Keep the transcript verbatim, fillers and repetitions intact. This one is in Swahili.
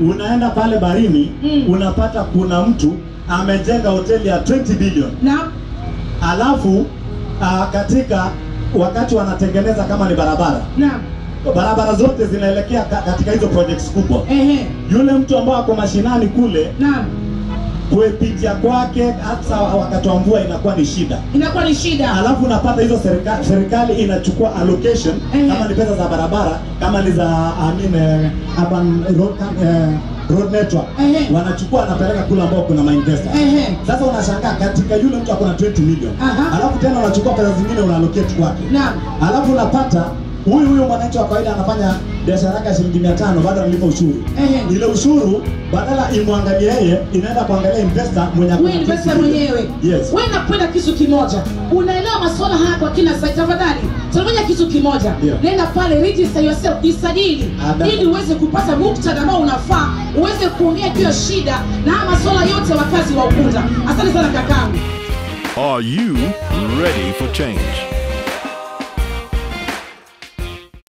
unaenda pale Barini, mm. unapata kuna mtu amejenga hoteli ya twenty billion. Na alafu a, katika wakati wanatengeneza kama ni barabara. Na barabara zote zinaelekea katika hizo projects kubwa. Ehe. Yule mtu ambaye ako mashinani kule, naam, kuepitia kwake hata wakati wa mvua inakuwa ni shida. Inakuwa ni shida. Alafu unapata hizo serikali, serikali inachukua allocation, ehe, kama ni pesa za barabara, kama ni za amine urban road, eh, road network. Ehe. Wanachukua wanapeleka kule ambao kuna mainvestor. Sasa unashangaa katika yule mtu ako na twenty million. Aha. Alafu tena wanachukua pesa zingine unallocate kwake. Naam. Alafu unapata huyu huyu mwananchi wa kawaida anafanya biashara yake shilingi mia tano baada ya kulipa ushuru. Ehe. Ile ushuru badala imwangalie yeye inaenda kuangalia investor mwenyewe. Wewe investor mwenyewe. Yes. Wewe unapenda kitu kimoja. Unaelewa masuala haya kwa kina sasa tafadhali. Tunafanya kitu kimoja. Yeah. Nenda pale register yourself, jisajili ili uweze kupata muktadha ambao unafaa, uweze kuongea hiyo shida na masuala yote wakazi wa Ukunda. Asante sana kakangu. Are you ready for change?